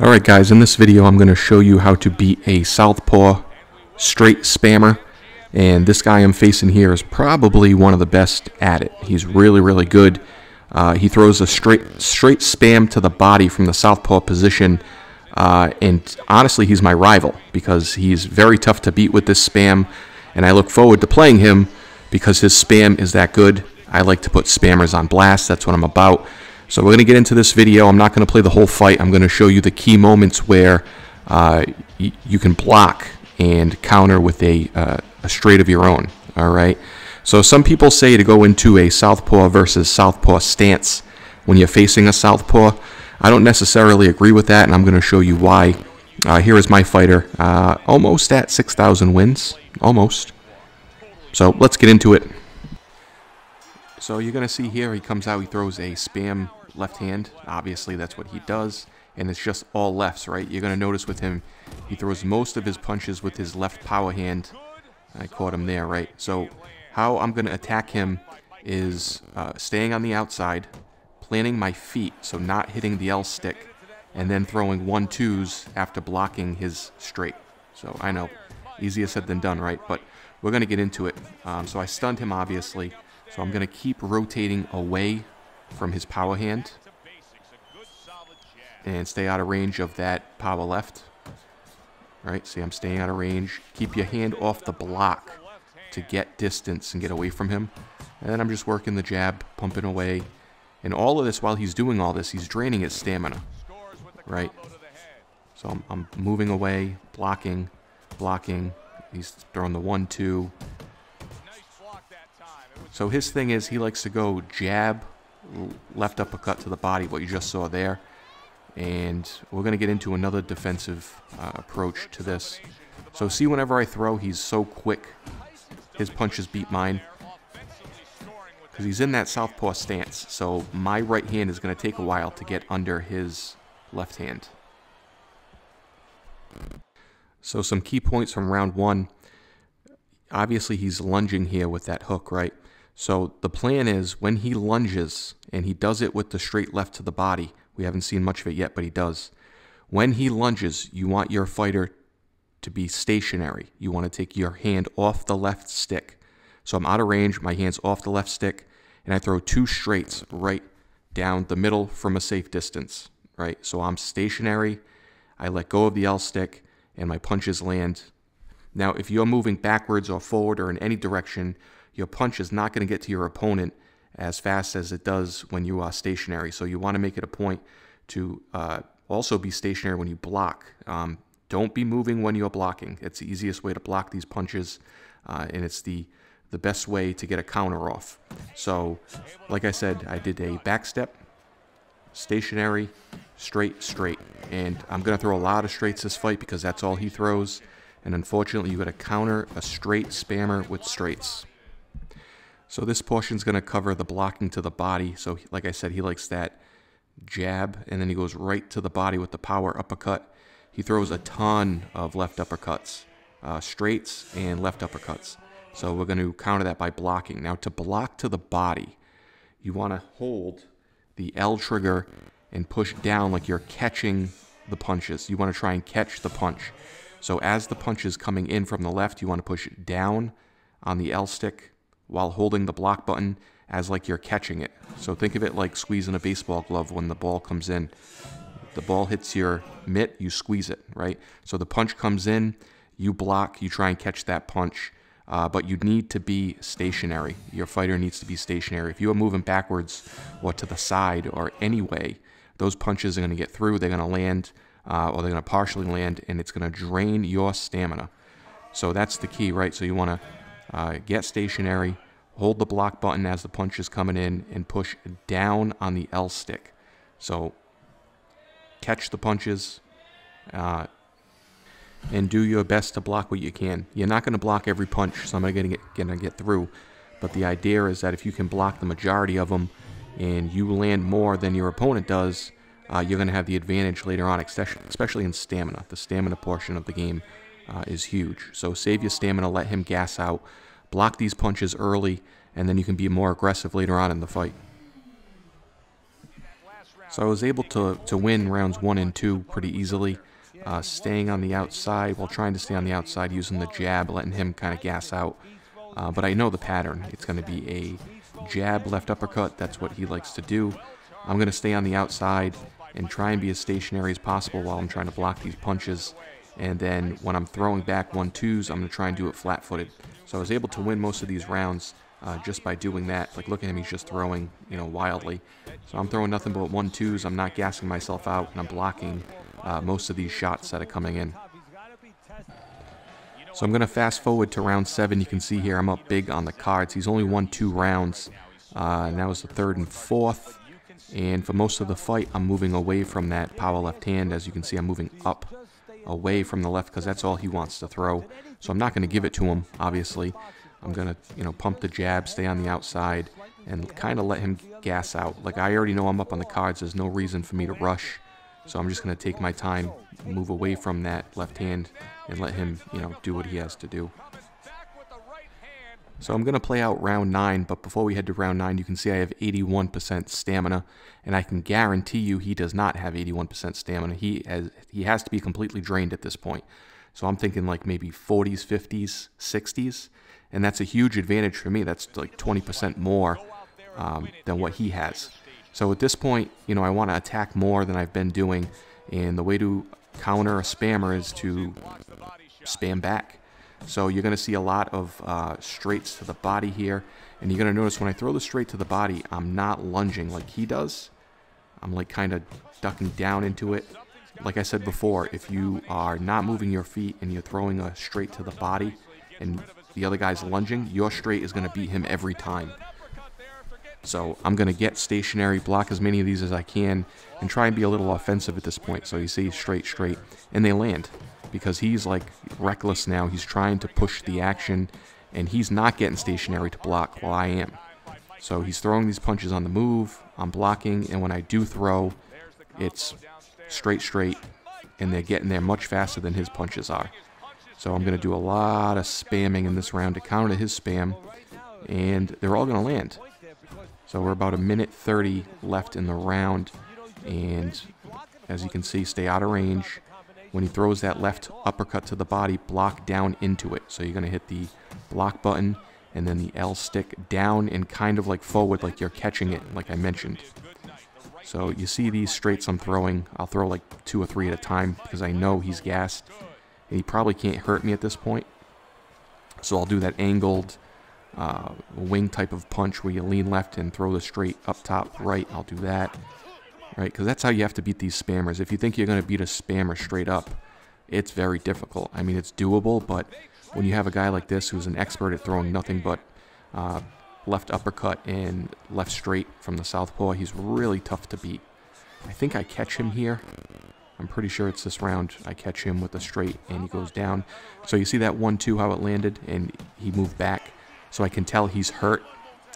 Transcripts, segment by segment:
Alright guys, in this video I'm going to show you how to beat a southpaw straight spammer, and this guy I'm facing here is probably one of the best at it. He's really good. He throws a straight spam to the body from the southpaw position, and honestly he's my rival because he's very tough to beat with this spam, and I look forward to playing him because his spam is that good. I like to put spammers on blast, that's what I'm about. So we're going to get into this video. I'm not going to play the whole fight. I'm going to show you the key moments where you can block and counter with a straight of your own. All right. So some people say to go into a southpaw versus southpaw stance when you're facing a southpaw. I don't necessarily agree with that, and I'm going to show you why. Here is my fighter, almost at 6,000 wins, almost. So let's get into it. So you're going to see here, he comes out, he throws a spam left hand. Obviously, that's what he does, and it's just all lefts, right? You're going to notice with him, he throws most of his punches with his left power hand. I caught him there, right? So how I'm going to attack him is staying on the outside, planting my feet, so not hitting the L stick, and then throwing 1-2s after blocking his straight. So I know, easier said than done, right? But we're going to get into it. So I stunned him, obviously. So I'm going to keep rotating away from his power hand and stay out of range of that power left. All right, see, I'm staying out of range. Keep your hand off the block to get distance and get away from him. And then I'm just working the jab, pumping away. And all of this, while he's doing all this, he's draining his stamina, right? So I'm moving away, blocking. He's throwing the 1-2. So his thing is he likes to go jab, left uppercut to the body, what you just saw there. And we're going to get into another defensive approach to this. So see, whenever I throw, he's so quick. His punches beat mine. Because he's in that southpaw stance. So my right hand is going to take a while to get under his left hand. So some key points from round one. Obviously, he's lunging here with that hook, right? So the plan is when he lunges, and he does it with the straight left to the body. We haven't seen much of it yet, but he does. When he lunges, you want your fighter to be stationary. You want to take your hand off the left stick. So I'm out of range, my hand's off the left stick, and I throw 2 straights right down the middle from a safe distance, right? So I'm stationary, I let go of the L stick, and my punches land. Now, if you're moving backwards or forward or in any direction, your punch is not going to get to your opponent as fast as it does when you are stationary. So you want to make it a point to also be stationary when you block. Don't be moving when you're blocking. It's the easiest way to block these punches, and it's the best way to get a counter off. So, like I said, I did a back step, stationary, straight. And I'm going to throw a lot of straights this fight because that's all he throws. And unfortunately, you got to counter a straight spammer with straights. So this portion is going to cover the blocking to the body. So like I said, he likes that jab, and then he goes right to the body with the power uppercut. He throws a ton of left uppercuts, straights and left uppercuts. So we're going to counter that by blocking. Now to block to the body, you want to hold the L trigger and push down like you're catching the punches. You want to try and catch the punch. So as the punch is coming in from the left, you want to push down on the L stick while holding the block button as like you're catching it. So think of it like squeezing a baseball glove when the ball comes in. The ball hits your mitt, you squeeze it, right? So the punch comes in, you block, you try and catch that punch, but you need to be stationary. Your fighter needs to be stationary. If you are moving backwards or to the side or any way, those punches are going to get through, they're going to land, or they're going to partially land, and it's going to drain your stamina. So that's the key, right? So you want to get stationary, hold the block button as the punch is coming in, and push down on the L stick. So catch the punches, and do your best to block what you can. You're not going to block every punch, so I'm going to get through. But the idea is that if you can block the majority of them, and you land more than your opponent does, you're going to have the advantage later on, especially in stamina. The stamina portion of the game is huge. So save your stamina, let him gas out, block these punches early, and then you can be more aggressive later on in the fight. So I was able to win rounds 1 and 2 pretty easily, staying on the outside, while trying to stay on the outside, using the jab, letting him kind of gas out. But I know the pattern. It's going to be a jab, left uppercut. That's what he likes to do. I'm going to stay on the outside and try and be as stationary as possible while I'm trying to block these punches. And then when I'm throwing back 1-2s, I'm going to try and do it flat-footed. So I was able to win most of these rounds just by doing that. Like, look at him, he's just throwing, you know, wildly. So I'm throwing nothing but 1-2s. I'm not gassing myself out, and I'm blocking most of these shots that are coming in. So I'm going to fast forward to round 7. You can see here I'm up big on the cards. He's only won 2 rounds. And that was the 3rd and 4th. And for most of the fight, I'm moving away from that power left hand. As you can see, I'm moving up away from the left because that's all he wants to throw. So I'm not going to give it to him, obviously. I'm going to, you know, pump the jab, stay on the outside, and kind of let him gas out. Like, I already know I'm up on the cards. There's no reason for me to rush. So I'm just going to take my time, move away from that left hand, and let him, you know, do what he has to do. So I'm going to play out round 9, but before we head to round 9, you can see I have 81% stamina, and I can guarantee you he does not have 81% stamina. He has to be completely drained at this point. So I'm thinking like maybe 40s, 50s, 60s, and that's a huge advantage for me. That's like 20% more than what he has. So at this point, you know, I want to attack more than I've been doing, and the way to counter a spammer is to spam back. So you're going to see a lot of straights to the body here, and you're going to notice when I throw the straight to the body, I'm not lunging like he does. I'm like kind of ducking down into it. Like I said before, if you are not moving your feet and you're throwing a straight to the body and the other guy's lunging, your straight is going to beat him every time. So I'm going to get stationary, block as many of these as I can, and try and be a little offensive at this point. So you see straight, straight, and they land. Because he's like reckless now. He's trying to push the action, and he's not getting stationary to block while I am. So he's throwing these punches on the move, I'm blocking, and when I do throw, it's straight, straight, and they're getting there much faster than his punches are. So I'm going to do a lot of spamming in this round to counter his spam, and they're all going to land. So we're about 1:30 left in the round, and as you can see, stay out of range. When he throws that left uppercut to the body, block down into it. So you're going to hit the block button and then the L stick down and kind of like forward like you're catching it, like I mentioned. So you see these straights I'm throwing. I'll throw like 2 or 3 at a time because I know he's gassed. And he probably can't hurt me at this point. So I'll do that angled wing type of punch where you lean left and throw the straight up top right. I'll do that. Right, because that's how you have to beat these spammers. If you think you're going to beat a spammer straight up, it's very difficult. I mean, it's doable, but when you have a guy like this who's an expert at throwing nothing but left uppercut and left straight from the southpaw, he's really tough to beat. I think I catch him here. I'm pretty sure it's this round. I catch him with a straight, and he goes down. So you see that 1-2, how it landed, and he moved back. So I can tell he's hurt,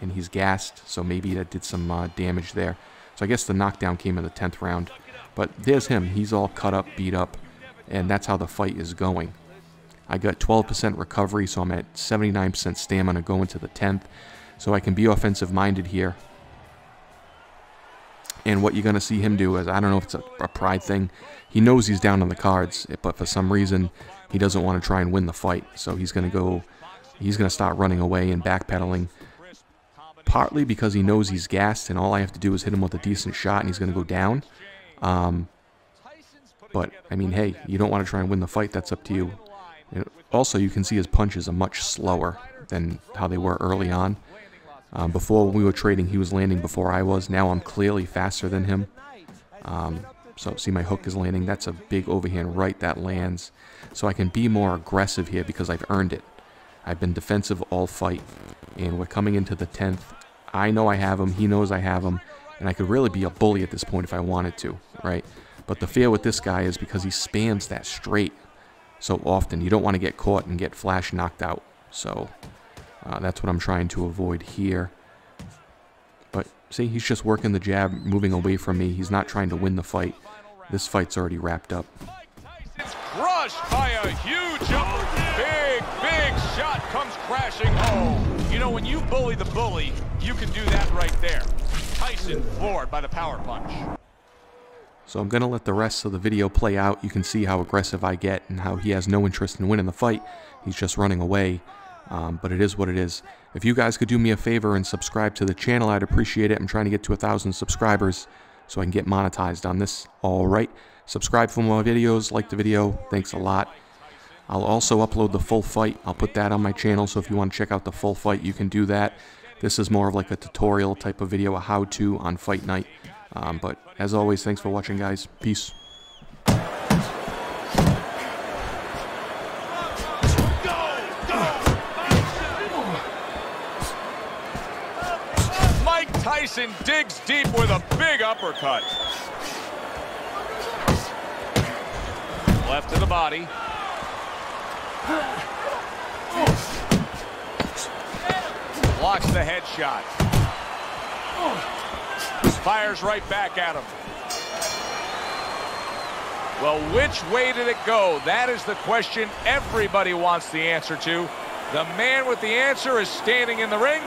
and he's gassed, so maybe that did some damage there. So I guess the knockdown came in the 10th round. But there's him. He's all cut up, beat up, and that's how the fight is going. I got 12% recovery, so I'm at 79% stamina going to the 10th. So I can be offensive-minded here. And what you're going to see him do is, I don't know if it's a pride thing. He knows he's down on the cards, but for some reason, he doesn't want to try and win the fight. So he's going to go, he's going to start running away and backpedaling. Partly because he knows he's gassed, and all I have to do is hit him with a decent shot, and he's going to go down. But, I mean, hey, you don't want to try and win the fight. That's up to you. And also, you can see his punches are much slower than how they were early on. Before, when we were trading, he was landing before I was. Now I'm clearly faster than him. So, see, my hook is landing. That's a big overhand right that lands. So I can be more aggressive here because I've earned it. I've been defensive all fight, and we're coming into the 10th. I know I have him, he knows I have him, and I could really be a bully at this point if I wanted to, right? But the fear with this guy is because he spams that straight so often. You don't want to get caught and get flash knocked out, so that's what I'm trying to avoid here. But see, he's just working the jab, moving away from me. He's not trying to win the fight. This fight's already wrapped up. Crushed by a huge big shot comes crashing home. You know, when you bully the bully, you can do that right there. Tyson floored by the power punch. So I'm going to let the rest of the video play out. You can see how aggressive I get and how he has no interest in winning the fight. He's just running away. But it is what it is. If you guys could do me a favor and subscribe to the channel, I'd appreciate it. I'm trying to get to 1,000 subscribers so I can get monetized on this. All right. Subscribe for more videos. Like the video. Thanks a lot. I'll also upload the full fight. I'll put that on my channel, so if you want to check out the full fight, you can do that. This is more of like a tutorial type of video, a how-to on fight night. But as always, thanks for watching, guys. Peace. Tyson digs deep with a big uppercut. Left to the body. Blocks the headshot. Fires right back at him. Well, which way did it go? That is the question everybody wants the answer to. The man with the answer is standing in the ring.